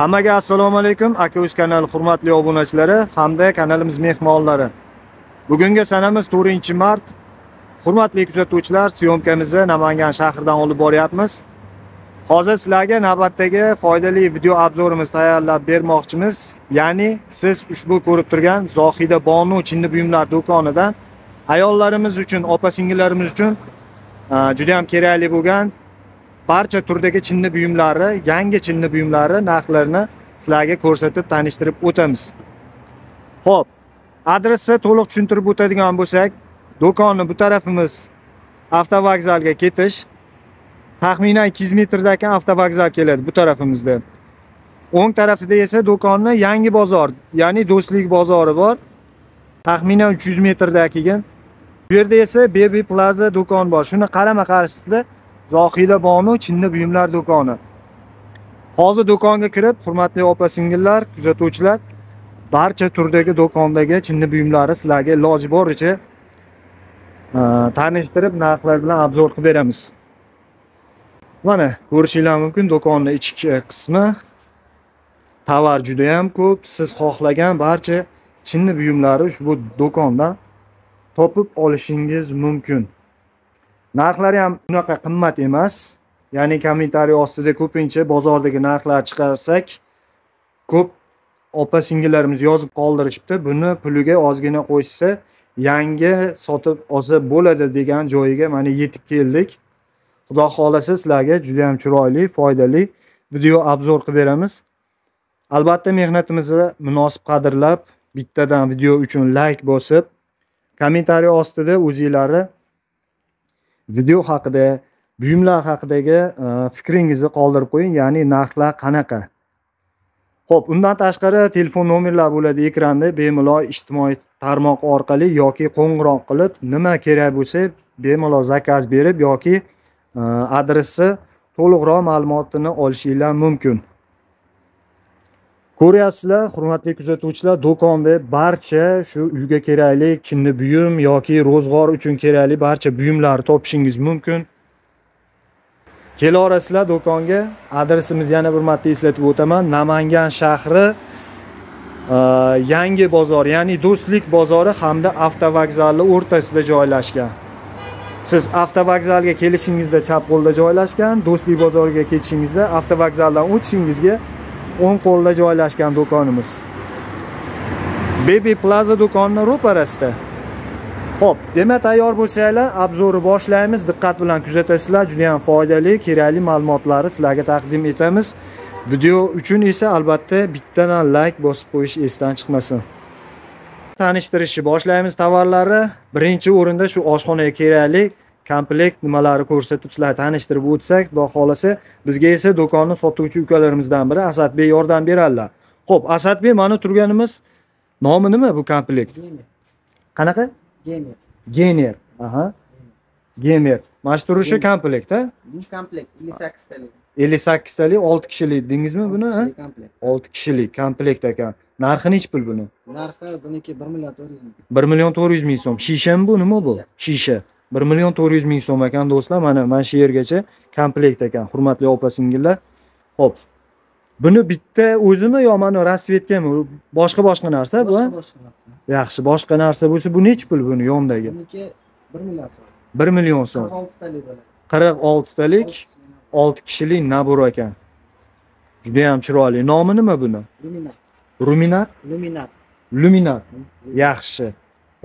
Hammaga assalomu alaykum. AKA uz kanali hurmatli obunachilari hamda kanalimiz mehmonlari. Bugungi sanamiz 4-mart. Hurmatli kuzatuvchilar, syomkamizni Namangan shahridan olib boryapmiz. Hozir sizlarga navbatdagi foydali video obzorimiz tayyorlab bermoqchimiz. Ya'ni siz ushbu ko'rib turgan Zahide bonu Çinli Büyümler Dükkanı'dan ayollarimiz uchun, opa-singillarimiz uchun juda ham kerakli bo'lgan barcha turdagi Çinli buyumlari, yangi Çinli buyumlari narxlarini sizlarga ko'rsatib tanishtirib o'tamiz. Xo'p, adresni to'liq tushuntirib o'tadigan bo'lsak, do'konni bu tarafimiz Avtovokzalga ketish, taxminan 200 metrdagi Avtovokzal keladi bu tarafimizda. O'ng tarafida esa do'konni yangi bozor, ya'ni Do'stlik bozori bor. Taxminan 300 metrdakiga. Bu yerda esa Baby Plaza do'kon bor. Shuni qarama-qarshisida Zohida Bonu Çinli Büyümler Dükkanı. Hozir do'konga kirib, hurmatli opa-singillar, kuzatuvchilar, barcha turdagi do'kondagi Çinli buyumlari sizlarga iloji boricha tanishtirib, narxlar bilan obzor qilib beramiz. Mana ko'rishingiz mumkin do'konning ichki qismi. Tovar juda ham ko'p. Siz xohlagan barcha Çinli buyumlari ushbu do'kondan topib olishingiz mumkin. Narxlari ham unaqa qimmat emas. Ya'ni kommentariy ostida ko'pincha bozordagi narxlar chiqarsak, ko'p opa-singillarimiz yozib qoldirishibdi. Buni puliga ozgina qo'ysa, yangi sotib olsa bo'ladi degan joyiga mana yetib keldik. Xudo xolasa sizlarga juda ham chiroyli, foydali video obzor qilib beramiz. Albatta mehnatimizni munosib qadrlab, bittadan video uchun like bosib, kommentariy ostida o'zingizlarni video haqida, buyumlar haqidagi fikringizni qoldirib qo'ying, ya'ni narxlar qanaqa. Xo'p, undan tashqari telefon nomerlari bo'ladi ekranda, bemalol ijtimoiy tarmoq orqali yoki qo'ng'iroq qilib, nima kerak bo'lsa, bemalol zakaz berib yoki adresi, to'liqroq ma'lumotini olishingiz mumkin. Ko'ryapsizlar, hurmatli kuzatuvchilar, do'konda barcha shu uyga kerakli Çinli buyum yoki ro'zg'or uchun kerakli barcha buyumlarni topishingiz mumkin. Kelarasizlar do'konga. Adresimiz yana bir marta eslatib o'taman. Namangan shahri yangi bozor, ya'ni Do'stlik bozori hamda avtovokzallar o'rtasida joylashgan. Siz avtovokzalga kelishingizda chap qo'lda joylashgan, Do'stlik bozoriga ketishingizda avtovokzaldan o'tishingizga o'ng qo'lda joylashgan do'konimiz. Baby Plaza do'konining ro'parasida. Hop, demak tayyor bo'lsanglar, obzorni boshlaymiz. Diqqat bilan kuzatasizlar, juda ham foydali, kerakli ma'lumotlarni sizlarga taqdim etamiz. Video uchun esa albatta bittadan like bosib qo'yish esdan chiqmasin. Tanishtirishni boshlaymiz tovarlarni. Birinchi o'rinda shu oshxonaga kerakli komplekt nimalari ko'rsatib sizlarga tanishtirib o'tsak, xudo xolasa bizga esa do'konni sotuvchi ukalarimizdan biri Asadbek yordam beradilar. Xo'p, Asadbek, mana turganimiz nomi nima bu komplekt? Qanaqa? Gamer. Gamer. Aha. Gamer. Mana turishi komplekt, ha? Bu komplekt 58 talik. 58 talik, 6 kishilik dengizmi buni, ha? 6 kishilik komplekt ekan. Narxi nech pul buni? Narxi buniki 1 million 400 ming so'm. Shisham bu, nima bu? Shisha. 1 milyon 400 ming so'm ekan do'stlar, mana shu yergacha komplekt ekan, hurmatli opa-singillar. Hop. Buni bitta o'zimi yo mana Rosvetgami, boshqa narsa bu? Yaxshi, boshqa narsa bo'lsa, bu nech pul buni yondagi? 1 million so'm. 1 million so'm. 46 talik bo'ladi. 46 talik, 6 kishilik nabor ekan. Juda ham chiroyli. Nomi nima buni? Luminat. Luminat? Luminat. Luminat. Yaxshi.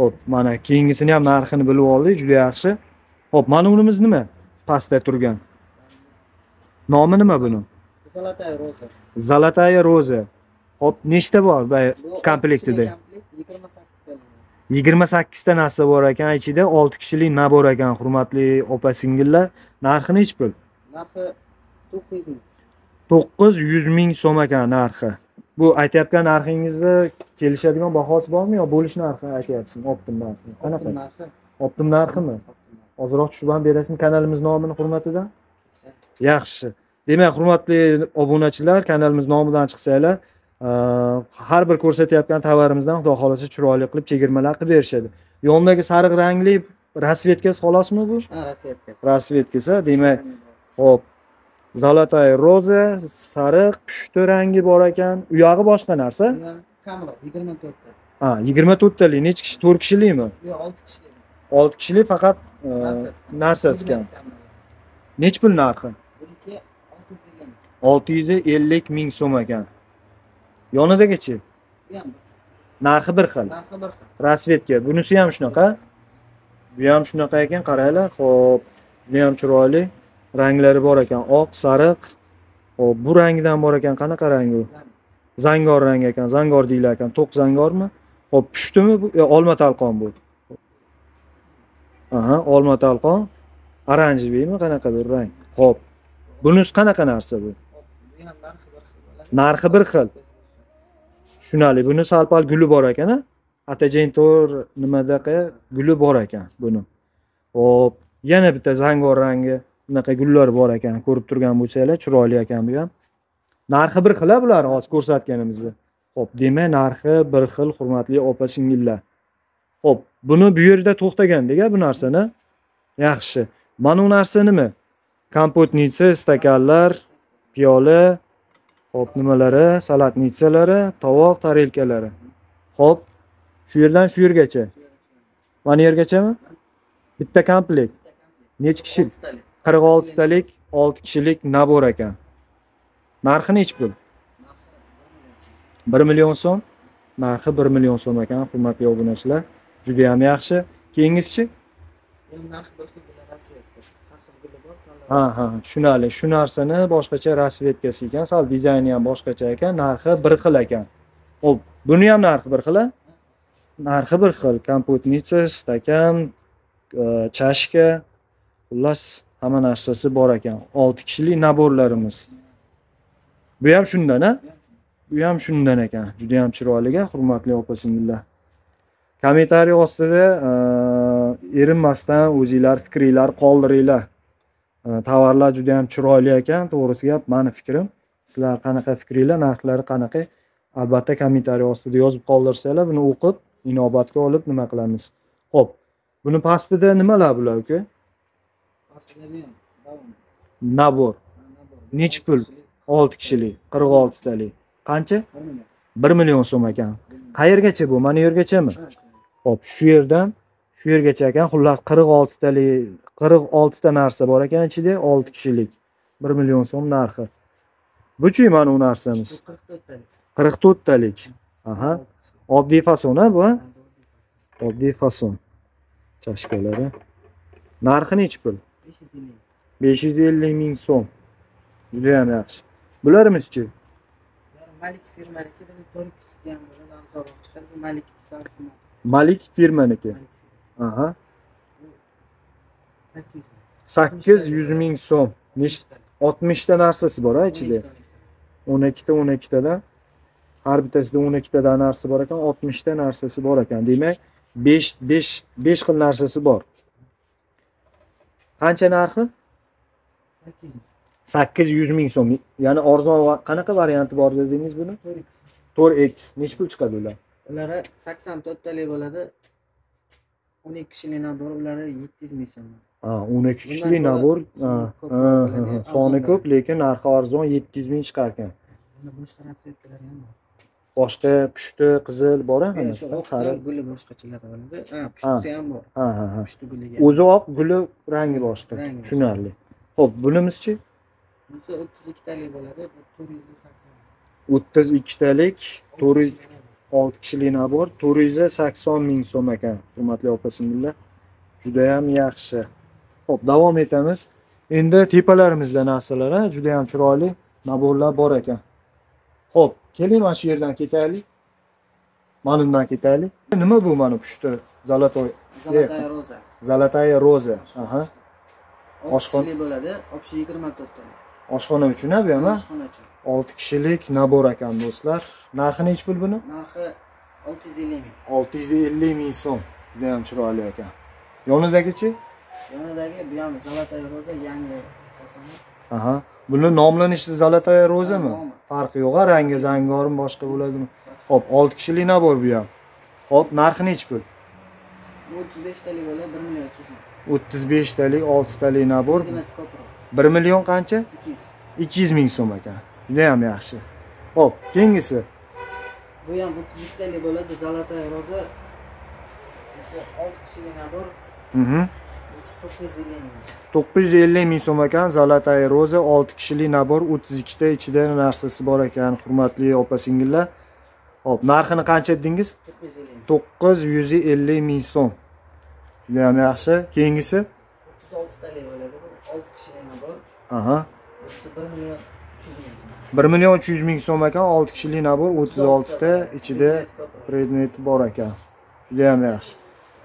Hop, mana keyingisini ham narxini bilib oldik, juda yaxshi. Hop, mana unimiz nima? Pastda turgan. Nomi nima buni? Zolotaya Roza. Zolotaya Roza. Hop, nechta bor bu komplektida? 28 ta narsa bor ekan, ichida 6 kishilik nabor ekan, hurmatli opa-singillar. Narxi nech pul? Narxi 900 ming. 900 ming so'm ekan narxi. Bu aytayotgan narxingizni kelishadigan bahosi bormi yo bo'lish narxini aytyapsizmi? Optim narxi. Qanaqa narxi? Optim narximi? Hozirroq tushib ham berasizmi kanalimiz nomini hurmatidan? Yaxshi. Demak, hurmatli obunachilar, kanalimiz nomidan chiqsanglar, har bir ko'rsatayotgan tovarimizdan xudo xolasa chiroyli qilib chegirmalar qilib berishadi. Yondagi sariq rangli Rosvetkasi xolosmi bu? Ha, Rosvetkasi. Rosvetkasi, demak, hop. Zolotaya Roza, sariq, pushti rangi bor ekan. U yog'i boshqa narsa? Camaro 24 ta. Ha, 24 li. Necha kishi? 4 kishilikmi? Yo'q, 6 kishilik. 6 kishilik faqat narsasi ekan. Nech pul narxi? 650 ming so'm ekan. Yonidagichi? Narxi bir xil. Rosvetga. Bunisi ham shunaqa. Bu ham shunaqa ekan, qaranglar. Xo'p, bu ham chiroyli. Ranglari bor ekan, oq, sariq. Xo'p, bu rangdan bor ekan, qanaqa rang u? Zangor rang ekan, zangor deylar ekan. To'q zangormi? Xo'p, pushtimi bu? Olma talqon bu. Aha, olma talqon. Oranji deymi, qanaqadir rang. Xo'p. Bunisi qanaqa narsa bu? Narxi bir xil. Shunali, buni salpal guli bor ekan, ha? Atajentor nimadaqa guli bor ekan buni. Hop, yana bitta zangor rangi unaqa gullar bor ekan. Ko'rib turgan bo'lsanglar, chiroyli ekan bu ham. Narxi bir xil bular hozir ko'rsatganimizda. Hop, demak, narxi bir xil, hurmatli opa-singillar. Hop, buni bu yerda to'xtagandik, bu narsani. Yaxshi. Mana bu narsa nima? Kompotnitsa, stakanlar, piyola, hop nimalari, salat nitsalari, tovoq tarelkalari. Hop, shu yerdan shu yergacha. Mana yergachami? Bitta komplekt. Nech kishi? 46 talik, 6 kishilik nabor ekan. Narxi nech pul? 1 million so'm. Narxi 1 million so'm ekan, hurmatli obunachilar. Juda ham yaxshi. Keyingisichi? Ha, tushunali. Shu narsani boshqacha Rosvetgasi ekan, sal dizayni ham boshqacha ekan, narxi bir xil ekan. Hop, buni ham narxi bir xil. Narxi bir xil. Kompotnitsa, stakan, chashka, xullas hamma narsasi bor ekan. 6 kishilik naborlarimiz. Bu ham shundan, ha? Bu ham shundan ekan. Juda ham chiroyli, hurmatli opa-singillar. Kommentariy ostida erinmasdan o'zingizlar fikringizni qoldiringlar. Tovarlar juda ham chiroyli ekan, to'g'risi gap, meni fikrim. Sizlar qanaqa fikringlar, narxlari qanaqa? Albatta kommentariy ostida yozib qoldirsanglar, buni o'qib, inobatga olib nima qilamiz. Xo'p, buni pastida nimalar bular aka? Pastida ham davom. Nabor. Nech pul? 6 kishilik, 46 talik. Qancha? 1 million so'm ekan. Qayergacha bu? Mana yergachami? Xo'p, shu yerdan shu yergacha ekan, xullas 46 tali, 46 ta narsa bor ekan ichida, 6 kishilik. 1 million so'm narxi. Buchi mana u narsamiz. 44 talik. Aha. Oddiy fason bu, ha? Oddiy fason. Chashkalari. Narxi nech pul? 550 ming so'm. Juda ham yaxshi. Bularimiz-chi? Malik firmaniki, buni 12-siga ham o'zidan hisob chiqarib, Malik hisobidan. Malik firmaniki. Aha. 800 ming so'm. 60 ta narsasi bor ha ichida. 12 tadan. Har bittasida 12 tadan narsa bor ekan, 60 ta narsasi bor ekan. Demak, 5 xil narsasi bor. Qancha narxi? 800 ming so'm. Ya'ni arzon qanaqa varianti bor dedingiz buni? 4X. Nech pul chiqadi ular? Ular 84 talik bo'ladi. 12 kişilik naborlari 700 ming so'm. Ha, 12 kişilik nabor, soni ko'p, lekin narxi arzon 700 ming chiqar ekan. Boshqa narsalar ham bor. Boshqa pushti, qizil bor-a, masalan, sariq guli boshqachalar bo'ladi. Ha, pushti ham bor. Ha. Pushti guliga. O'zi oq, guli rangi boshqa. Tushunarli. Xo'p, bunimizchi? Bunisi 32 talik bo'ladi, 480. 32 talik, 6 kishilik nabor 480 ming so'm ekan, hurmatli opa-singillar. Juda ham yaxshi. Hop, davom etamiz. Endi tepalarimizda narsalar, ha, juda ham chiroyli naborlar bor ekan. Hop, keling mana shu yerdan ketaylik. Mana bundan ketaylik. Nima bu mana pushti? Zolotaya Roza. Zolotaya Roza. Aha. Oshxona bo'ladi, obshi 24 ta. Oshxona uchun, ha, bu ham? Oshxona uchun. 6 kişilik nabor ekan do'stlar. Narxi nech pul buni? Narxi 650 ming. 650 ming so'm. Juda ham chiroyli ekan. Yonidagichi? Yonidagi bu ham Zolotaya Roza yangi fasoni. Aha. Buni nomlanishi Zolotaya Rozami? Farqi yo'q, rangi zangormi, boshqa bo'ladimi? Xo'p, 6 kishilik nabor bu ham. Xo'p, narxi nech pul? 35 talik bo'ladi, 1 million 200 ming. 35 talik, 6 talik nabor. 1 million qancha? 200. 200 ming so'm ekan. Juda ham yaxshi. Hop, keyingisi. Bu ham 30 talik bo'ladi. Zolotaya Roza. O'sha 6 kishilik nabor. Mhm. 950 ming so'm ekan. Zolotaya Roza 6 kishilik nabor, 32 ta ichida narsasi bor ekan, hurmatli opa-singillar. Hop, narxini qancha dedingiz? 950 ming so'm. Juda ham yaxshi. Keyingisi 36 talik bo'ladi. 6 kishilik nabor. Aha. 1 million 300 ming so'm ekan, 6 kishilik nabor, 36 ta ichida predmet bor ekan. Juda ham yaxshi.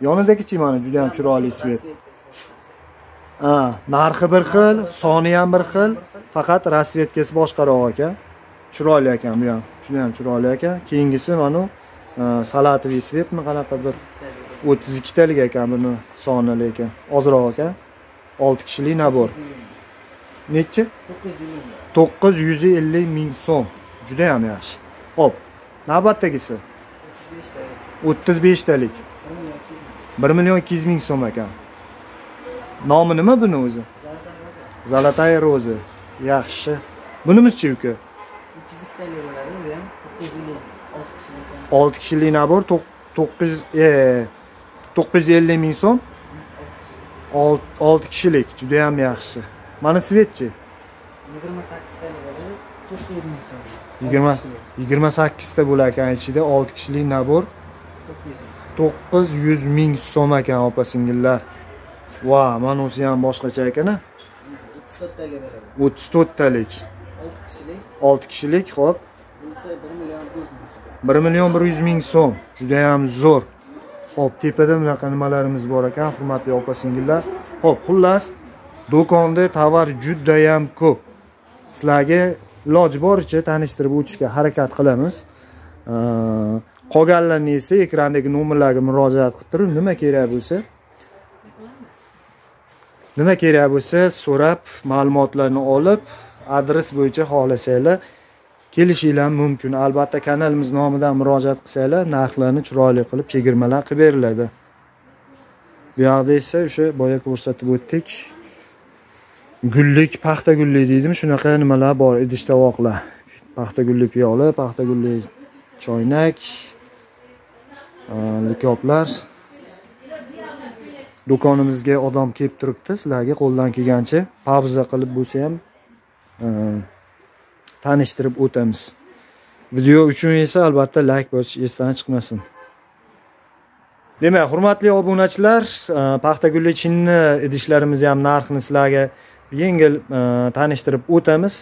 Yonidagi-chi mana juda ham chiroyli svet. Narxi bir xil, soni ham bir xil, faqat rasvetkasi boshqaroq ekan. Chiroyli ekan bu ham. Juda ham chiroyli ekan. Keyingisi mana salatoviy svetmi qanaqadir 32 talik ekan, buni soni lekin ozroq ekan. 6 kishilik nabor. Necha? 950 ming so'm. Juda ham yaxshi. Hop. Navbatdagisi 35 talik. 1 million 200 ming so'm ekan. Nomi nima buni o'zi? Zolotaya Roza. Yaxshi. Bunimizchi uka? 32 talik bo'ladi, bu ham 950. 6 kishilik nabor 950 ming so'm. 6 kishilik. Juda ham yaxshi. Mana svetchi 28 ta bo'lar ekan, ichida 6 kishilik nabor 900 ming so'm ekan, opa-singillar. Va, mana o'zi ham boshqacha ekan-a. 34 taga beradi. 34 talik. 6 kishilik. 6 kishilik, xo'p. 1 million 100 ming so'm. Juda ham zo'r. Hop, tepada bunaqa nimalarimiz bor ekan, hurmatli opa-singillar. Hop, xullas do'konda tovar juda ham ko'p. Sizlarga iloji boricha tanishtirib o'tishga harakat qilamiz. Qolganlarni esa ekrandagi nomerlarga murojaat qilib turib, nima kerak bo'lsa so'rab, ma'lumotlarni olib, adres bo'yicha xohlasanglar kelishinglar mumkin. Albatta kanalimiz nomidan murojaat qilsanglar, narxlarni chiroyli qilib chegirmalar qilib beriladi. Bu yerda esa o'sha boya ko'rsatib o'tdik. Gullik, paxta gullik deydimi? Shunaqa nimalar bor, idish-tovoqlar. Paxta gullik piyola, paxta gullik choynak, likoplar. Do'konimizga odam kelib turibdi. Sizlarga qo'ldan kelgancha pauza qilib bo'lsa ham tanishtirib o'tamiz. Video uchun esa albatta like bosish esdan chiqmasin. Demak, hurmatli obunachilar, paxta gullik chinni idishlarimiz ham narxini sizlarga yengil tanishtirib o'tamiz.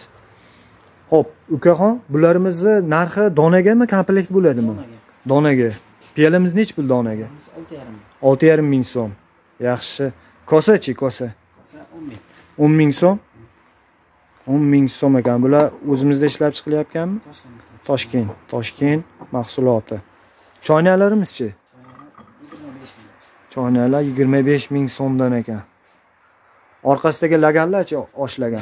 Hop, ukaxon, bularimizni narxi donagami, komplekt bo'ladimi? Donaga. Pelimiz nech pul donaga? 6,5 ming so'm. Yaxshi. Kosa-chi, kosa? Kosa 10 ming. 10 ming so'm? 10 ming so'm ekan. Bular o'zimizda ishlab chiqilyapkanmi? Toshkent. Toshkent mahsuloti. Choynaklarimiz-chi? Choynaklar 25 ming so'mdan ekan. Orqasidagi laganlarchi, oshlagan?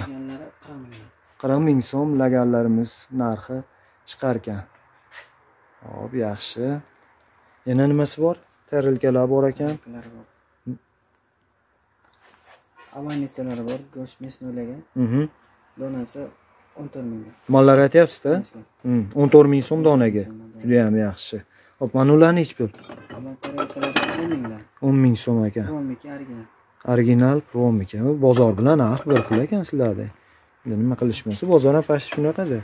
40 ming so'm laganlarimiz narxi chiqar ekan. Hop, yaxshi. Yana nimasi bor? Terilkalar bor ekan. Avanitsalari bor, go'sht mesnolagan. Donasi 14 ming. Mollar aytayapsiz-da? 14 ming so'm donaga. Juda ham yaxshi. Hop, mana ularni hech pul. 10 ming so'm ekan. Original prom ekan. Bozor bilan narx bir xil ekan sizlarda. Endi nima qilishmasa, bozor ham past shunaqada.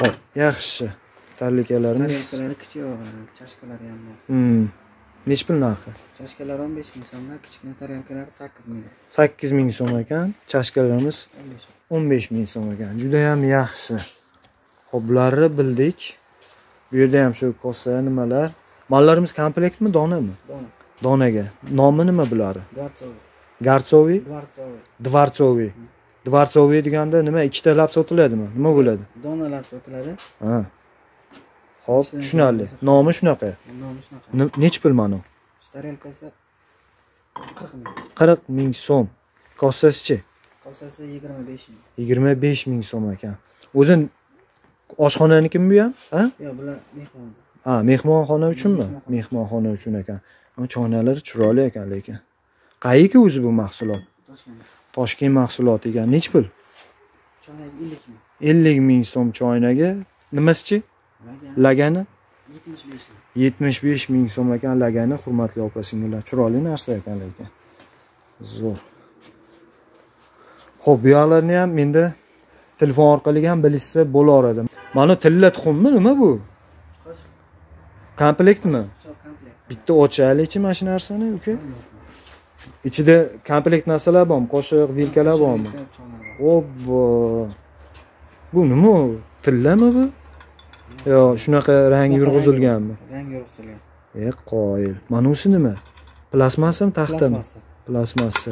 Xo'p, yaxshi. Tarlikalarimiz. Tarlikalari kichikroq, chashkalari ham bor. Nech pul narxi? Chashkalar 15 ming so'mdan, kichkina tarlikalar 8 ming. 8 ming so'm ekan, chashkalarimiz 15 ming so'm ekan. Juda ham yaxshi. Xo'p, bularni bildik. Bu yerda ham shu kosa nimalar. Mallarimiz komplektmi, donami? Dona. Donaga. Nomi nima bulari? Gartsoviy. Dvartsoviy. Dvartsoviy deganda nima, 2 ta lab sotiladimi? Nima bo'ladi? Dona lab sotiladi. Ha. Xo'p, tushunarli. Nomi shunaqa. Nech pul mana? Tarelkasi 40 ming. 40 ming so'm. Kosasi-chi? Kosasi 25 ming. 25 ming so'm ekan. O'zi oshxonanikimi bu ham? Ha? Yo'q, bular mehmon. Ha, mehmonxona uchunmi? Mehmonxona uchun ekan. Choynalari chiroyli ekan lekin. Qayerki o'zi bu mahsulot? Toshkent. Toshkent mahsuloti ekan. Nech pul? Choynak 50 ming so'm choynagi. Nimasichi? Lagani 75 ming so'm ekan lagani. Hurmatli opa-singillar, chiroyli narsa ekan lekin. Zo'r. Xo'p, bu yoqlarni ham menda telefon orqali ham bilishsa bo'lar edi. Mana tilla tuxummi, nima bu? Komplektmi? Bitta ochaylikchi mana shu narsani, uka. İçide komplekt narsalar bormi? Qoshiq, vilkalar bormi? Obbo. Bu nima? Tillami bu? Yo, shunaqa rangi yurg'izilganmi? Rangi yurg'izilgan. Qoyil. Mana shu nima? Plasmasmi, taxtami? Plasmassa.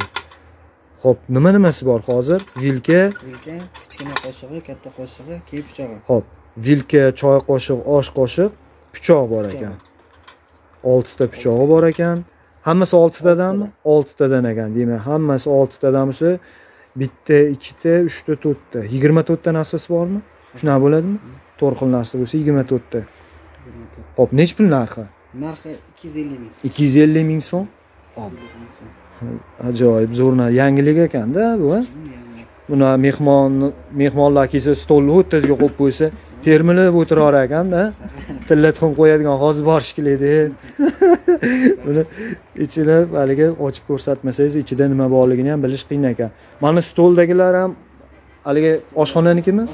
Xo'p, nima-nimasi bor hozir? Vilka, kichkina qoshig'i, katta qoshig'i, key pichog'i. Xo'p, vilka, choy qoshiq, osh qoshiq, pichoq bor ekan. 6 ta pichog'i bor ekan. Hammasi 6 tadanmi? 6 tadan ekan. Demak, hammasi 6 tadanmi? 1 ta, 2 ta, 3 ta, 4 ta. 24 ta narsasi bormi? Shunday bo'ladimi? 4 xil narsa bo'lsa 24 ta. Xo'p, nech pul narxi? Narxi 250 ming. 250 ming so'm. Ajoyib zo'rna yangilik ekanda bu. Buni mehmonlar kelsa stolni o'ttizga qo'yib qo'ysa, termilib o'tirar ekanda. Tilla tuxum qo'yadigan hozir borishkilaydi. Buni ichini haliga ochib ko'rsatmasangiz, ichida nima borligini ham bilish qiyin ekan. Mana stoldagilar ham haliga oshxonanikimi?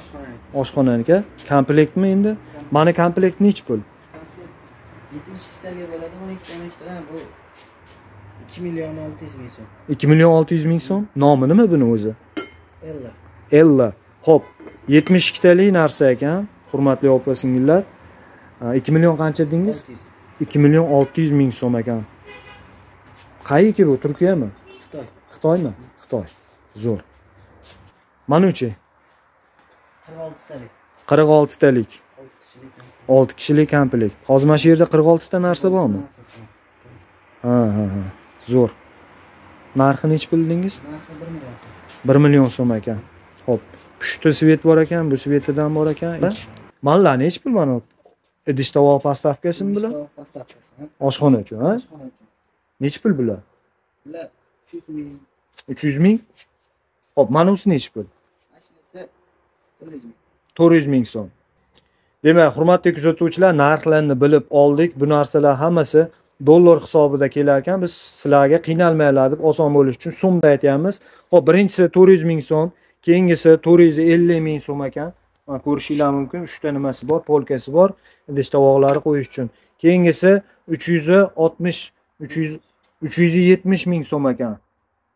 Oshxonaniki. Komplektmi endi? Mana komplekt nech pul? 72 taga bo'ladi, 12 tadan bu 2 milyon 600 bin so'm. 2 milyon 600 bin so'm. Nomi nima buni o'zi? Ella. Ella. Hop, 72 talik narsa ekan. Hurmatli opa-singillar, 2 milyon qancha dedingiz? 2 milyon 600 ming so'm ekan. Qayerki bu? Turkiyami? Xitoy. Xitoymi? Xitoy. Zo'r. Manuchi. 46 talik. 46 talik. 6 kishilik komplekt. Hozir mana shu yerda 46 ta narsa bormi? Ha. Zo'r. Narxi nech bildingiz? Narxi 1 million so'm. 1 million so'm ekan. Hop. Pushti svet bor ekan, bu svetidan bor ekan. Mallar nech pul mana? Idish tovoq pastavkasimi bular? Oshxona uchun, ha? Oshxona uchun. Nech pul bular? Bular 300 ming. 300 ming? Hop, mana usi nech pul? Mashinasi 400 ming. 400 ming so'm. Demak, hurmatli kuzatuvchilar, narxlarni bilib oldik. Bu narsalar hammasi dollar hisobida kelar ekan. Biz sizlarga qiynalmaylar deb oson bo'lish uchun so'mda aytayapmiz. Xo'p, birinchisi 400 ming so'm, keyingisi 450 ming so'm ekan. Mana ko'rishinglar mumkin, 3 ta nimasi bor, polkasi bor, idish tovoqlari qo'yish uchun. Keyingisi 370 ming so'm ekan.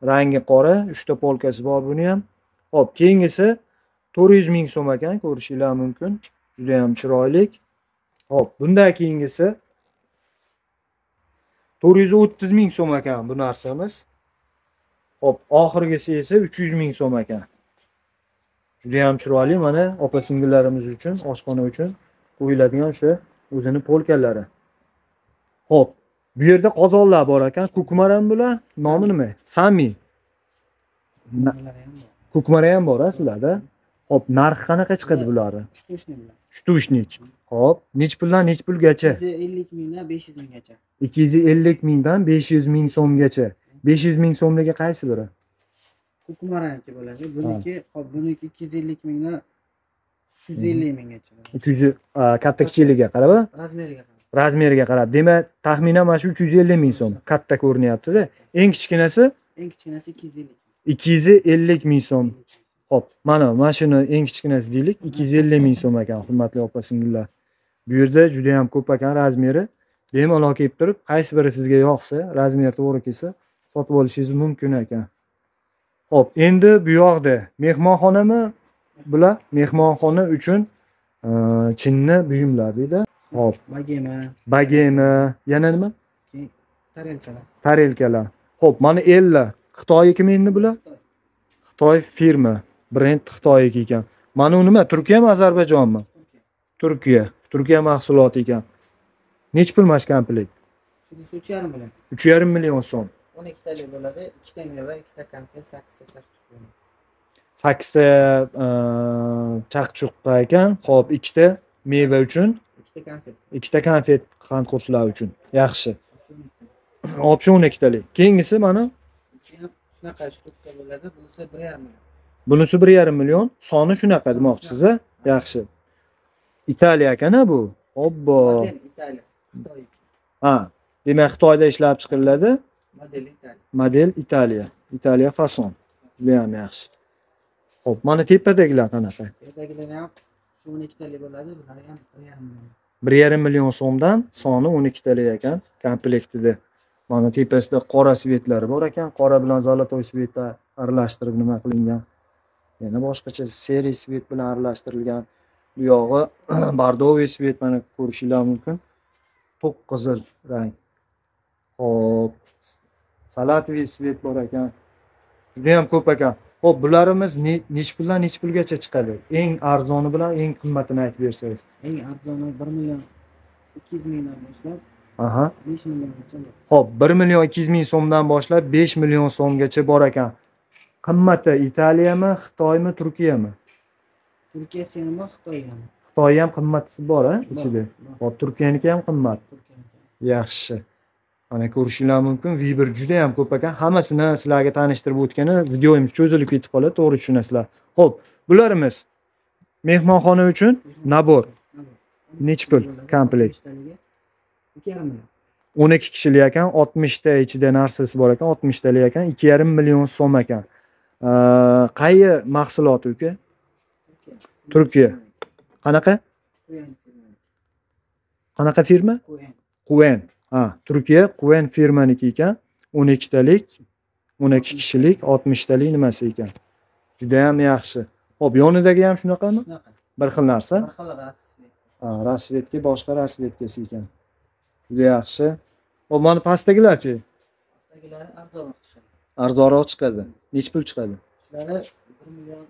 Rangi qora, 3 ta polkasi bor buni ham. Xo'p, keyingisi 400 ming so'm ekan, ko'rishinglar mumkin. Juda ham chiroyli. Xo'p, bundan keyingisi 430 ming so'm ekan bu narsamiz. Hop, oxirgisi esa 300 ming so'm ekan. Juda ham chiroyli, mana opa-singillarimiz uchun, oshxona uchun qo'yiladigan o'sha o'zini polkalari. Hop, bu yerda qozonlar bor ekan. Kukmar ham bular, nomi nima? Sami. Kukmar ham bor sizlarda. Hop, narxi qanaqa chiqadi bulari? 3-3 ming. Hop, nech puldan nech pulgacha? 250 mingdan 500 minggacha. 250 mingdan 500 ming so'mgacha. 500 ming so'mligi qaysi biri? Kukumaraniki bo'ladi. Buniki, hop, buniki 250 mingdan 350 minggacha. 300 katta kichiligiga qarab, razmeriga qarab. Demak, taxminan mana shu 350 ming so'm katta ko'rinyapti-da. Eng kichkinasi? Eng kichkinasi 250. 250 ming so'm. Hop, mana shuni eng kichkinasi deylik, 250 ming so'm ekan, hurmatli opa-singillar. Bu yerda juda ham ko'p ekan razmeri. Bemalol kelib turib, qaysi biri sizga yoqsa, razmer to'g'ri kelsa, sotib olishingiz mumkin ekan. Hop, endi bu yoqda mehmonxonami? Bular mehmonxona uchun Chinni buyumlar deydi. Hop, Gamer, yana nima? Tarelkalar. Hop, mana Ella, Xitoy kimi endi bular? Xitoy firma. Brend Xitoyga ekan. Mana u nima? Turkiyami, Ozarbayjonmi? Turkiya. Turkiya mahsuloti ekan. Nech pul mash komplekt? 3,5 million. 3,5 million so'm. 12 talik bo'ladi, 2 ta meva, 2 ta konfet, 8 ta chaqchuqqa ekan. Xo'p, 2 ta meva uchun, 2 ta konfet. 2 ta konfet qandqurtlar uchun. Yaxshi. Option 12 talik. Keyingisi mana shunaqa 3 ta bo'ladi. Bunisi 1,5 million. Bunisi 1,5 million. Soni shunaqa demoqchisiz. Yaxshi. İtalya kana bu. Obbo. İtalya. Ha, demak Xitoyda ishlab chiqariladi. Model İtalya. Model İtalya. İtalya fason. Bu ham yaxshi. Xo'p, mana tepadagilar qanaqa? Tepadagilar ham shu 12 tali bo'ladi, bular ham 1,5 million so'mdan, soni 12 tali ekan, komplektida. Mana tepasida qora svetlari bor ekan, qora bilan zolotoy sveti aralashtirib nima qilingan. Yana boshqacha seri svet bilan aralashtirilgan. Bu yog'i bordoviy svet, mana ko'rishingiz mumkin. To'q qizil rang. Xo'p, salatviy svet bor ekan. Juda ham ko'p ekan. Xo'p, bularimiz nech puldan nech pulgacha chiqadi? Eng arzoni bilan eng qimmatini aytib bersangiz. Eng arzoni 1,2 million boshlab. Aha. 5 milliongacha. Xo'p, 1,2 million so'mdan boshlab 5 million so'mgacha bor ekan. Qimmati Italiyami, Xitoymi, Turkiyami? Turkiyasi ham, Xitoyami. Xitoy ham qimmati bor-a ichida. Xo'p, Turkiyaniki ham qimmat. Yaxshi. Ana ko'rishingiz mumkin, Viber juda ham ko'p ekan. Hammasini sizlarga tanishtirib o'tgani, videoimiz cho'zilib ketib qoladi, to'g'ri tushunasizlar. Xo'p, bularimiz mehmonxona uchun nabor. Nech pul komplekt? 12 kishilik ekan, 60 ta ichida narsasi bor ekan, 60 tali ekan, 2,5 million so'm ekan. Qaysi mahsulot uka? Turkiya. Qanaqa? Qanaqa firma? Quen. Ha, Turkiya Quen firmaniki ekan, 12 talik, 12 kishilik, 60 talik nimasi ekan. Juda ham yaxshi. Xo'p, yonidagi ham shunaqami? Shunaqa. Bir xil narsa. Bir xil rasvet. Ha, rasvetki boshqa rasvetkasi ekan. Juda yaxshi. Xo'p, mana pastdagilarchi? Pastdagilar arzonroq chiqadi. Arzonroq chiqadi. Nech pul chiqadi? Ular 1,7 million.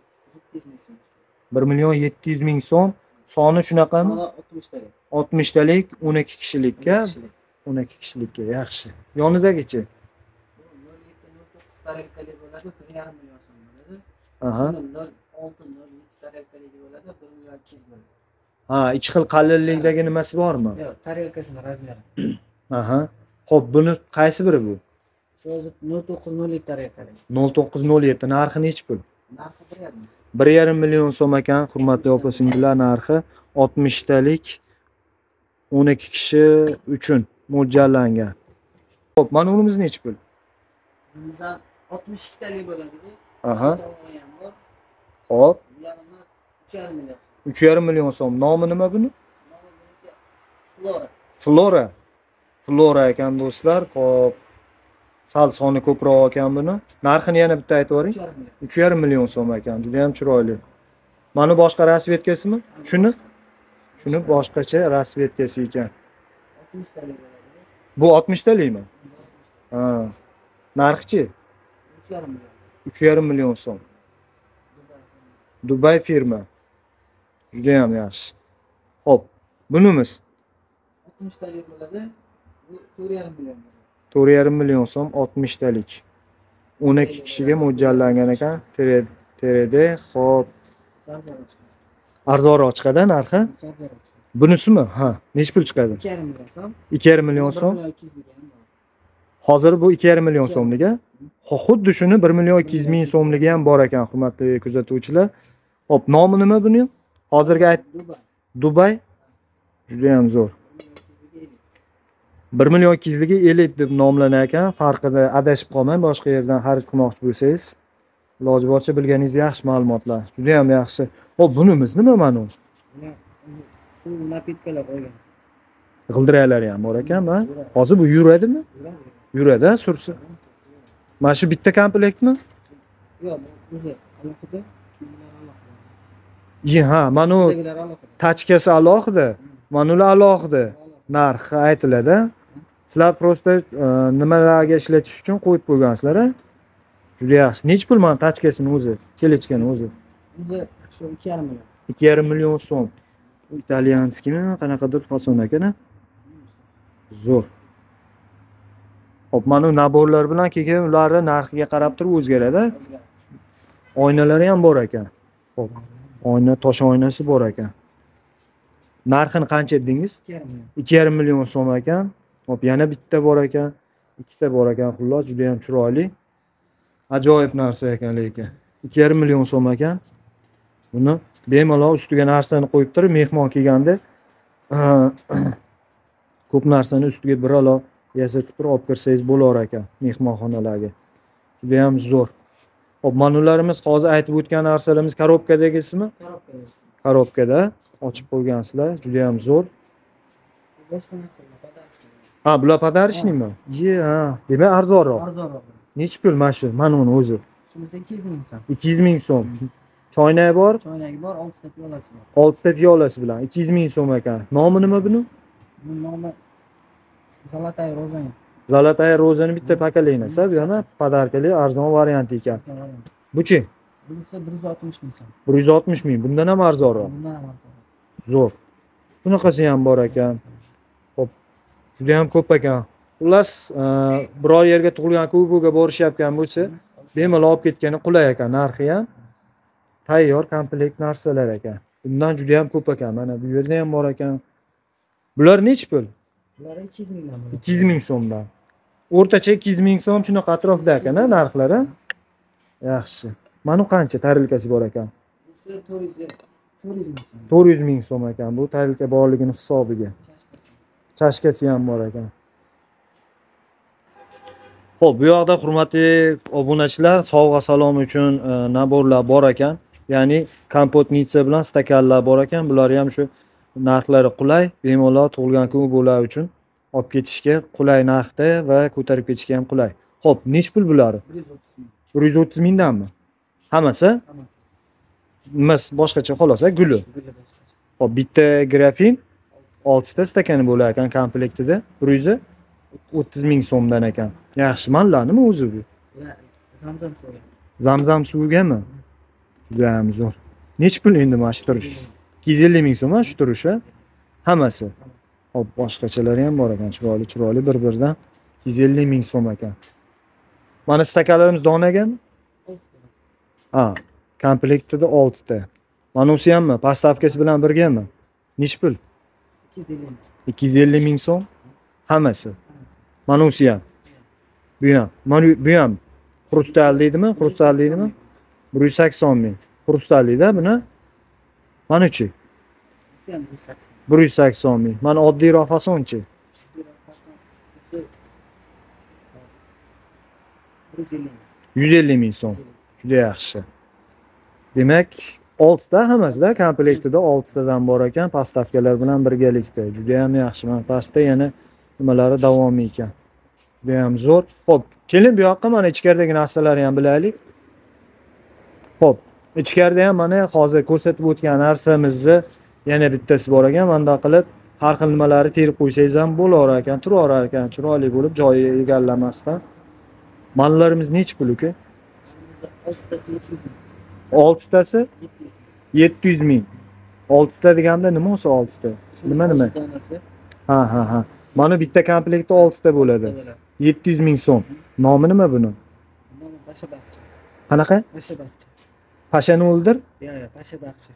1,7 million so'm. Soni shunaqami? 60 talik. 60 talik 12 kishilikka. 12 kişilikka yaxshi. Yonidagichi? 0,7-0,9 tarelkali bo'ladi, 1,5 million so'm bo'ladi. Aha. 0,6-0,7 tarelkali bo'ladi, 1,2 million bo'ladi. Ha, ikki xil qalinlikdagi nimasi bormi? Yo'q, tarelkasining razmeri. Aha. Xo'p, buni qaysi biri bu? 0,9-0,7 tarelkali. 0,9-0,7 narxi nech pul? Narxi 1,5 million so'm ekan, hurmatli opa-singillar, narxi 60 talik 12 kishi uchun mo'ljallangan. Hop, mana unimiz nech pul? Unimiz 62 talik bo'ladi. Aha. Hop. 3,5 million. 3,5 million so'm. Nomi nima buni? Flora. Flora. Flora ekan do'stlar. Hop. Sal soni ko'proq ekan buni. Narxini yana bitta aytib o'ring. 3,5 million so'm ekan. Juda ham chiroyli. Mana boshqa rasvetkasimi? Shuni boshqacha rasvetkasi ekan. 60 talik. Bu 60 talikmi? Ha. Narxchi? 3,5 million. 3,5 million so'm. Dubai firma. Juda ham yaxshi. Hop, bunimiz 60 talik bo'ladi. Bu 4,5 million. 4,5 million so'm 60 talik. 12 kishiga mo'ljallangan ekan. TRD. Hop. Arzonroq chiqadi narxi? Bunisimi? Ha, nech pul chiqadi? 2,5 million so'm. 2,5 million so'm. Hozir bu 2,5 million so'mlik, ha? Xuddi shuni 1,2 million so'mligi ham bor ekan, hurmatli kuzatuvchilar. Hop, nomi nima buni? Hozirga ayt. Dubai. Juda ham zo'r. 1,2 millionligi Elite deb nomlanar ekan. Farqida adashib qolmang, boshqa yerdan xarid qilmoqchi bo'lsangiz, iloji boricha bilganingiz yaxshi ma'lumotlar. Juda ham yaxshi. Hop, bunimiz nima mana u? Napitkalar qo'ygan. G'ildiralari ham bor ekan-mi? Hozir bu yuradimi? Yuradi, sursa. Mana shu bitta komplektmi? Yo'q, o'zi alohida, kiyimlar alohida. Ha, mana u tachkasi alohida, mana ular alohida. Narxi aytiladi. Sizlar prosta nimalarga ishlatish uchun qo'yib qo'ygansizlar-a? Juda yaxshi. Nech pul mana tachkasining o'zi, kelechkani o'zi? O'zi 2,5 million. 2,5 million so'm. İtalyanskimi, qanaqadir fason ekan-a? Zo'r. Hop, mana naborlar bilan keyin ularni narxiga qarab turib o'zgaradi. Oynalari ham bor ekan. Hop, oyna, tosh oynasi bor ekan. Narxini qancha dedingiz? 2,5 million so'm ekan. Hop, yana bitta bor ekan, ikkita bor ekan, xullas, juda ham chiroyli. Ajoyib narsa ekan lekin. 2,5 million so'm ekan. Buni bemalol üstüne narsani qo'yib turib, mehmon kelganda ko'p narsani üstüne bir alo yasatib turib olib kirsangiz bo'lar ekan mehmonxonalarga. Juda ham zo'r. Obmanularimiz hozir aytib o'tgan narsalarimiz korobkadagisimi? Korobkada. Korobkada ochib qo'ygansizlar, juda ham zo'r. Ha, bular podarishlikmi? Ye, ha. Demak, arzonroq. Arzonroq. Necha pul mana shu? Mana uni o'zi. Shuni 200 ming so'm. 200 ming so'm. Choynak bor? Choynagi bor, 6 ta piyolasi bor. 6 ta piyolasi bilan 200 ming so'm ekan. Nomi nima buni? Bu nomi Zolotaya Roza. Zolotaya Rozani bitta pakalingizsa, bu yana podarkali arzon varianti ekan. Buchi? Bunisi 160 ming so'm. 160 ming. Bundan ham arzonroq. Bundan ham arzonroq. Zo'r. Bunaqasi ham bor ekan. Juda ham ko'p ekan. Xullas, biror yerga tug'ilgan kubuga borishayotgan bo'lsa, bemalol olib ketgani qulay ekan. Narxi ham tayyor, komplekt narsalar ekan. Bundan juda ham ko'p ekan. Mana bu yerda ham bor ekan. Bular necha pul? Bular 200 mingdan. 200 ming so'mdan. O'rtacha 200 ming so'm shunaqa atrofda ekan, narxlari. Yaxshi. Mana qancha tarilkasi bor ekan? 400 ming so'm ekan. Bu tarilka borligini hisobiga. Tashkasi ham bor ekan. Xo'p, bu yoqda hurmatli obunachilar, sovg'a salom uchun naborlar bor ekan. Ya'ni kompotnitsa bilan stakanlar bor ekan. Bular ham shu narxlari qulay, bemalol tug'ilgan kun bo'lar uchun olib ketishga qulay narxda va ko'tarib ketishga ham qulay. Xo'p, nech pul bulari? 130 mingdanmi? Hammasi? Hammasi. Mas boshqacha xolosa guli. Xo'p, bitta grafin 6 ta stakani bo'lar ekan komplektida. 130 ming so'mdan ekan. Yaxshi, manlarmi o'zi bu? Zamzam suvi. Zamzam suvigami? Juda ham zo'r. Nech pul endi mana shu turish? 250 ming so'm shu turishi. Hammasi. Hop, boshqachalari ham bor ekan. Chiroyli bir-biridan 250 ming so'm ekan. Mana stakanlarimiz donagami? Ha, komplektida 6 ta. Mana o'si hammi, postavkasi bilan birgami? Nech pul? 250 ming so'm. Hammasi. Mana o'si ham. Bu ham xrustal deydimi? Xrustal deydimi? 180 ming. Xrustal deydi buni. Mana chi? 180 ming. Mana oddiyroq fasonchi. 150 ming so'm. Juda yaxshi. Demak, 6 ta hammasida komplektida 6 tadan bor ekan, pastavkalar bilan birgalikda. Juda ham yaxshi. Mana pastda yana nimalari davomi ekan. Juda ham zo'r. Hop, keling bu yoqqa mana ichkaridagi narsalarni ham bilaylik. Hop, ichkarida ham mana hozir ko'rsatib o'tgan narsamizni yana bittasi bor ekan. Bunday qilib har xil nimalari terib qo'ysangiz ham bo'lar ekan, turar ekan, chiroyli bo'lib joyi egallamasdan. Manlarimiz nech pul uka? 6 tasi 700 ming. 6 ta deganda nima o'sa 6 ta? Nima? Ha. Mana bitta komplektda 6 ta bo'ladi. 700 ming so'm. Nomi nima buni? Paşabahçe. Qanaqa? Paşabahçe. Paşani o'ldir? Yo'q, Paşabahçe.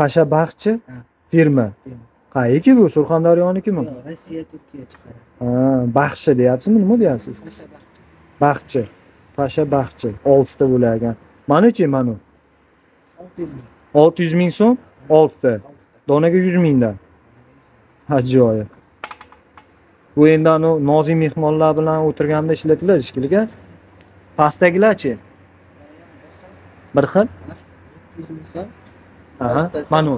Paşabahçe firma. Qayerki bu? Surxondaryonikimi? Yo'q, Rossiya, Turkiya chiqaradi. Ha, baxshi deyapsizmi? Nima deyapsiz? Paşabahçe. Baxchi. Paşabahçe 6 ta bo'lar ekan. Manuchi manu 600 ming so'm 6 ta. Donaga 100 mingdan. Ajoyib. Bu endi anu nozik mehmonlar bilan o'tirganda ishlatiladi ishkiliga. Pastdagilarchi? Bir xil 700 ming so'm. Aha,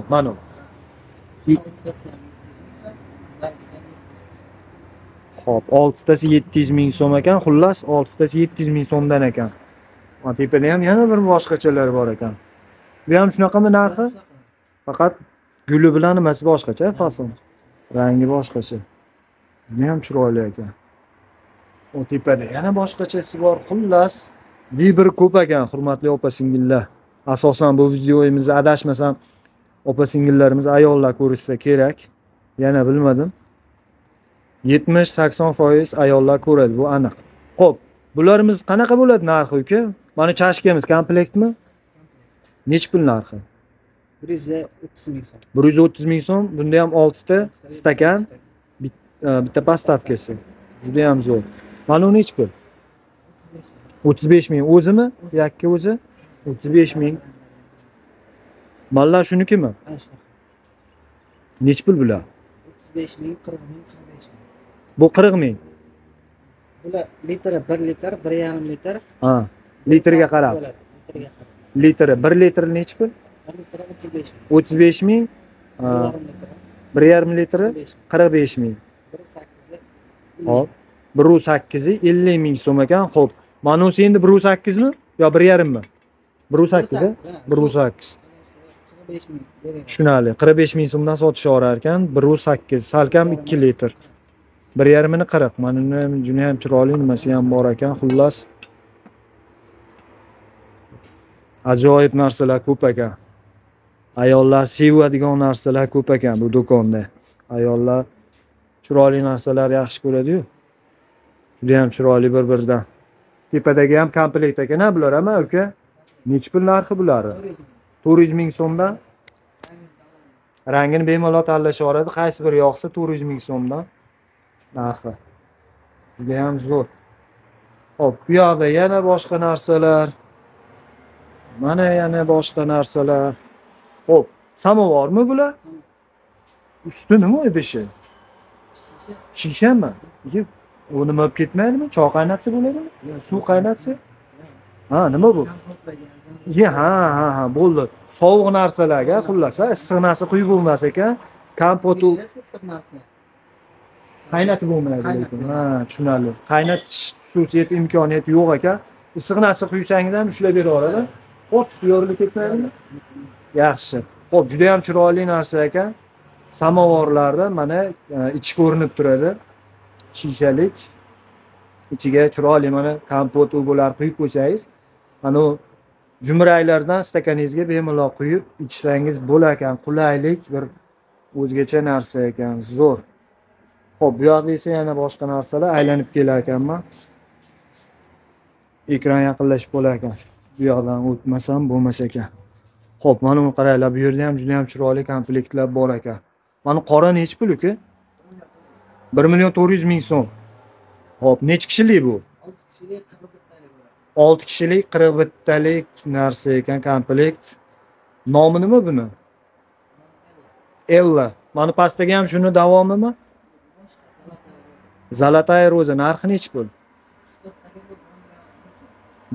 manu. Xo'p, 6 tasi 700 ming so'm ekan. Xullas 6 tasi 700 ming so'mdan ekan. Tepada ham yana bir boshqachalar bor ekan. Bu ham shunaqami narxi? Faqat guli bilan nimasi boshqacha, fason. Rangi boshqacha. Buni ham chiroyli ekan. Tepada yana boshqachasi bor. Xullas, vibr ko'p ekan, hurmatli opa-singillar. Asosan bu videoimizni adashmasam, opa-singillarimiz ayollar ko'rishsa kerak. Yana bilmadim. 70-80% ayollar ko'radi, bu aniq. Xo'p, bularimiz qanaqa bo'ladi narxi uka? Mana chashkamiz komplektmi? Nech pul narxi? 130 ming so'm. 130 ming so'm. Bunda ham 6 ta stakan, bitta pastavkasi. Juda ham zo'r. Mana nech pul? 35 ming. O'zimi? Yakka o'zi? 35.000. Mallar şuniki mi? Neç pul bular? 35.000, 40.000, 45.000. Bu 40.000. Bular litre, 1 litre, 1,5 litre. Ha, litrega qarab. Litre, 1 litre neç pul? 35.000. 1,5 litre 45.000. 1.8. Hop. 1.8 50.000 so'm ekan. Xo'p. Manusi endi 1.8 mi? Yo 1,5 mi? 1.8 a? 1.8. 45.000. Tushunarli. 45.000 so'mdan sotish olar ekan. 1.8 salkam 2 litr. 1,5 ni 40. Menimni juni ham chiroyli nimasi ham bor ekan. Xullas ajoyib narsalar ko'p ekan. Ayollar sevadigan narsalar ko'p ekan bu do'konda. Ayollar chiroyli narsalar yaxshi ko'radi-yu. Juda ham chiroyli bir-biridan. Tepadagi ham komplekt ekan-a bular ham, uka? Nech pul narxi bulari? 400.000 so'mdan. Rangini bemalol tanlash oladi. Qaysi bir yoqsa 400.000 so'mdan narxi. Juda ham zo'r. Hop, bu yerda yana boshqa narsalar. Mana yana boshqa narsalar. Hop, samovar mı bular? Üstü nima idishi? Shisha mı? O nima olib ketmaydimi? Choy qaynatsa bo'ladimi? Suv qaynatsa? Ha, nima bu? Ha, bo'ldi. Sovuq narsalarga, xullas, issiq narsa quyib bo'lmas ekan. Kompot qaynatib bo'lmaydi lekin. Ha, tushunarli. Qaynatish xususiyati imkoniyati yo'q ekan. Issiq narsa quysangiz ham ushlab bera oladi. Xo'p, yorilib ketmaydimi? Yaxshi. Xo'p, juda ham chiroyli narsa ekan. Samovarlarda mana ichi ko'rinib turadi. Shishalik. Ichiga chiroyli mana kompot ular quyib qo'ysangiz, mana jumraylardan stakaningizga bemalol quyib ichsangiz bo'lar ekan. Qulaylik bir o'zgacha narsa ekan, zo'r. Xo'p, bu yerda esa yana boshqa narsalar aylanib kelar ekanman. Ekran yaqinlashib bo'lar ekan. Bu yoqdan o'tmasam bo'lmas ekan. Xo'p, mana bu qaranglar, bu yerda ham juda ham chiroyli komplektlar bor ekan. Mana qora nech pul uka? 1.400.000 so'm. Xo'p, nech kishilik bu? 6 kishilik 41 talik narsa ekan komplekt. Nomi nima buni? Ella. Mana pastdagi ham shuni davomimi? Zolotaya Roza. Narxi nech pul?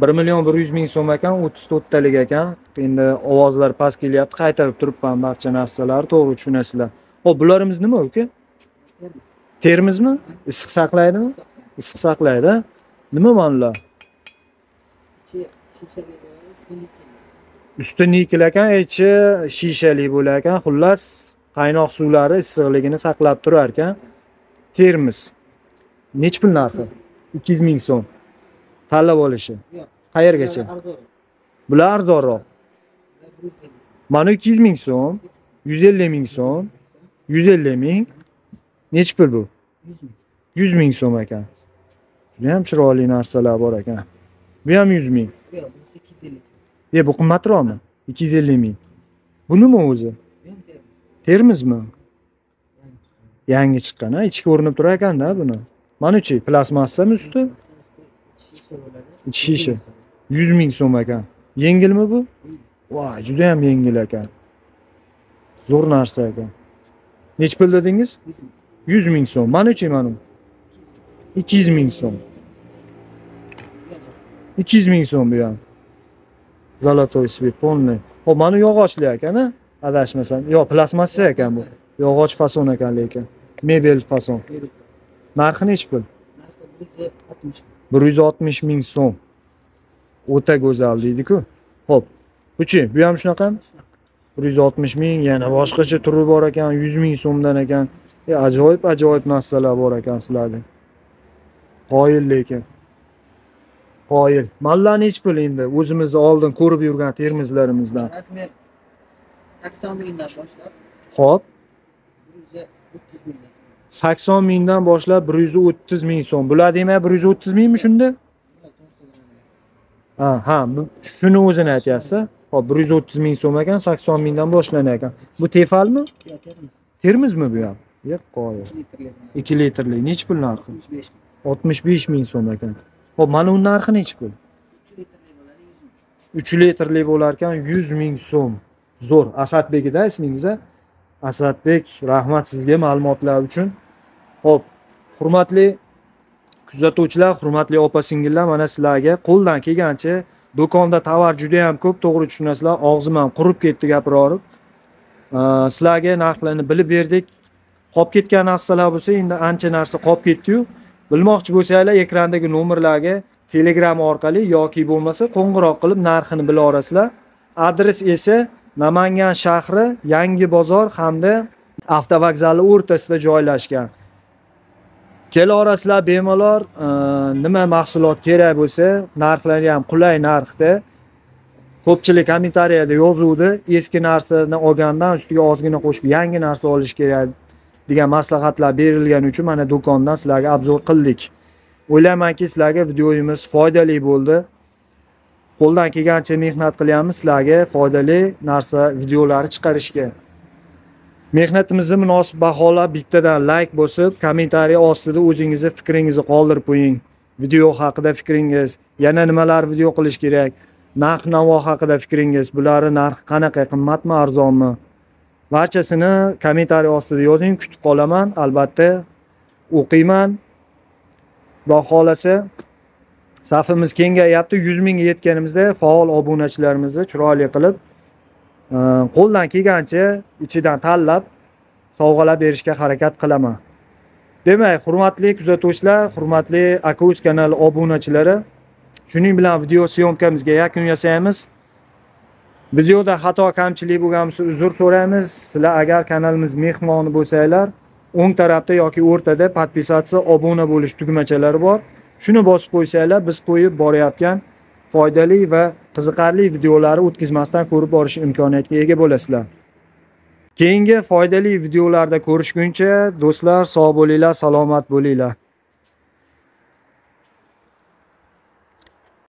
1.100.000 so'm ekan, 34 talik ekan. Endi ovozlar past kelyapti, qaytarib turibman barcha narsalarni, to'g'ri tushunasizlar. Xo'p, bularimiz nima uka? Termizmi? Issiq saqlaydimi? Issiq saqlaydi. Nima bular? Usti nikel ekan, ichi shishali bo'lar ekan. Xullas, qaynoq suvlari issiqligini saqlab turar ekan. Termiz. Nech pul narxi? 200.000 so'm. Tanlab olishi. Qayergacha? Bular arzonroq. Mana 200.000 so'm, 150.000 so'm, 150.000. Nech pul bu? 100.000 so'm ekan. Juda ham chiroyli narsalar bor ekan. Bu ham 100.000. Yo'q, 250. Bu qimmatroqmi? 250.000. Bu nima o'zi? Termizmi? Yangi chiqqan, ichki ko'rinib turar ekan-da buni. Mana-chi, plasmassami usti? İç şişe. 100.000 so'm ekan. Yengil mi bu? Vay, juda ham yengil ekan. Zo'r narsa ekan. Nech pul dedingiz? 100.000 so'm. Mana necha mana? 200.000 so'm. 200.000 so'm bu ham. Zolotaya Roza. Hop, mana yog'ochli ekan-a? Adashmasam. Yo, plasmassa ekan bu. Yog'och fason ekan lekin. Mebel fason. Narxi nech pul? Narxi 160.000 so'm. O'ta go'zal deydi-ku. Hop. Bu-chi, bu ham shunaqami? 160.000, yana boshqacha turi bor ekan, 100.000 so'mdan ekan. Ajoyib narsalar bor ekan sizlarda. Qoyil lekin. Qoyil. Mallar nech pul endi? O'zimiz oldin ko'rib yurgan termizlarimizdan. Rasmiy 80.000 dan boshlab. Hop. 130.000. 80.000 dan boshlab 130.000 so'm. Bular demak 130.000 mi shunda? Ha, shuni o'zini aytasiz. Hop, 130.000 so'm ekan, 80.000 dan boshlanar ekan. Bu Tefalmi? Termizmi bu ham? Yo'q, qo'y. 2 litrli. Nech pul narxi? 65.000 so'm ekan. Hop, mana uning narxi nech pul? 3 litrli bo'ladi 3 litrli bo'larkan 100 ming so'm. Zo'r. Asadbekda ismingizda. Asadbek, rahmat sizga ma'lumotlar uchun. Hop, hurmatli kuzatuvchilar, hurmatli opa-singillar, mana sizlarga qo'ldan kelgancha do'konda tovar juda ham ko'p, to'g'ri tushunasizlar. Og'zim ham qurib ketdi gapirib. Sizlarga narxlarni bilib berdik. Qolib ketgan narsalar bo'lsa, endi ancha narsa qolib ketdi-yu. Bilmoqchi bo'lsanglar, ekrandagi nomerlarga Telegram orqali yoki bo'lmasa qo'ng'iroq qilib narxini bila olasizlar. Adres esa Namangan shahri Yangi bozor hamda avtovokzali o'rtasida joylashgan. Kela orasizlar bemalol, nima mahsulot kerak bo'lsa, narxlari ham qulay narxda. Ko'pchilik kommentariyada yozuvdi, eski narsani olgandan ustiga ozgina qo'shib yangi narsa olish kerak degan maslahatlar berilgani uchun mana do'kondan sizlarga obzor qildik. O'ylaymanki sizlarga videoyimiz foydali bo'ldi. Qo'ldan kelgancha mehnat qilyapmiz sizlarga foydali narsa videolari chiqarishga. Mehnatimizni munosib baholab bittadan like bosib, kommentariy ostida o'zingizni fikringizni qoldirib qo'ying. Video haqida fikringiz, yana nimalar video qilish kerak, narx-navo haqida fikringiz, bularni narxi qanaqa, qimmatmi, arzonmi? Barchasini kommentariy ostida yozing, kutib qolaman, albatta o'qiyman. Xudo xolasa safimiz kengayapti. 100 mingga yetganimizda faol obunachilarimizni chiroyli qilib qo'ldan kelgancha ichidan tanlab sovg'alar berishga harakat qilaman. Demak, hurmatli kuzatuvchilar, hurmatli AKA uz kanali obunachilari, shuning bilan video syomkamizga yakun yasaymiz. Videoda xato kamchilik bo'lgan bo'lsa uzr so'raymiz. Sizlar agar kanalimiz mehmoni bo'lsanglar, o'ng tarafda yoki o'rtada podpisatsiya, obuna bo'lish tugmachalari bor. Shuni bosib qo'ysanglar, biz qo'yib borayotgan foydali va qiziqarli videolari o'tkazmasdan ko'rib borish imkoniyatiga ega bo'lasizlar. Keyingi foydali videolarda ko'rishguncha do'stlar, sog' bo'linglar, salomat bo'linglar.